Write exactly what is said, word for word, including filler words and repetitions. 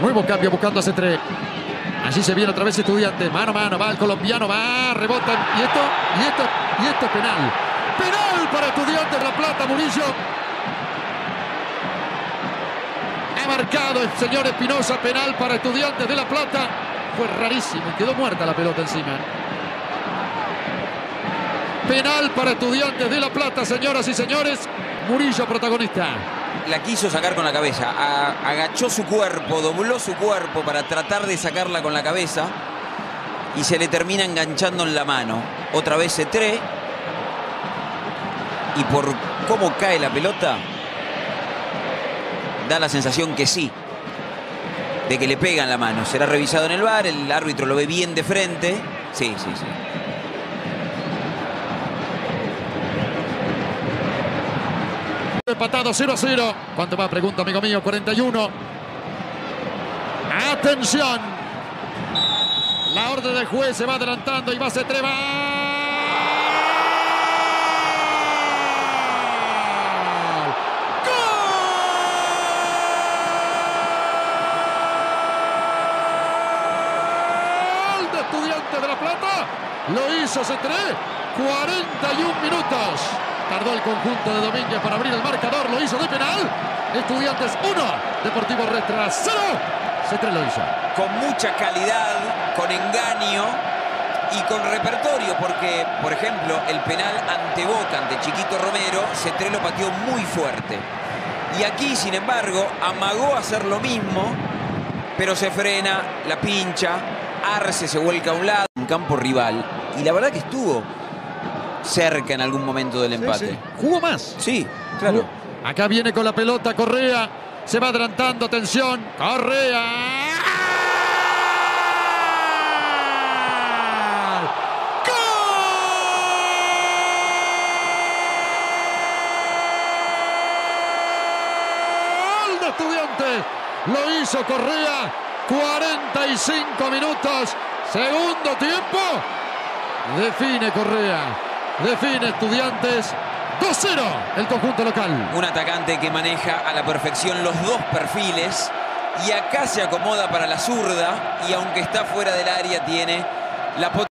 Nuevo cambio buscando a Cetré. Allí se viene otra vez Estudiantes. Mano a mano, va el colombiano, va, rebota. Y esto, y esto, y esto es penal. Penal para Estudiantes de La Plata, Murillo. Ha marcado el señor Espinoza, penal para Estudiantes de La Plata. Fue rarísimo, quedó muerta la pelota encima. Penal para Estudiantes de La Plata, señoras y señores. Murillo, protagonista. La quiso sacar con la cabeza. A, agachó su cuerpo, dobló su cuerpo para tratar de sacarla con la cabeza. Y se le termina enganchando en la mano. Otra vez Cetré. Y por cómo cae la pelota, da la sensación que sí, de que le pegan la mano. Será revisado en el V A R, el árbitro lo ve bien de frente. Sí, sí, sí. Empatado cero a cero. ¿Cuánto más? Pregunta, amigo mío. cuarenta y uno. Atención. La orden del juez se va adelantando y va a ser Cetré. ¡Gol de Estudiantes de La Plata! Lo hizo Cetré. cuarenta y un minutos. Tardó el conjunto de Domínguez para abrir el marcador. Lo hizo de penal. Estudiantes uno. Deportivo Riestra cero. Cetré lo hizo. Con mucha calidad, con engaño y con repertorio. Porque, por ejemplo, el penal ante Boca, ante Chiquito Romero, Cetré lo pateó muy fuerte. Y aquí, sin embargo, amagó hacer lo mismo, pero se frena, la pincha. Arce se vuelca a un lado. Un campo rival. Y la verdad que estuvo cerca en algún momento del empate. Sí, sí. ¿Jugó más? Sí, claro. Uh, acá viene con la pelota Correa. Se va adelantando, atención. Correa. ¡Gol de Estudiantes! Lo hizo Correa. cuarenta y cinco minutos. Segundo tiempo. Define Correa. Define Estudiantes dos cero el conjunto local. Un atacante que maneja a la perfección los dos perfiles. Y acá se acomoda para la zurda. Y aunque está fuera del área, tiene la potencia.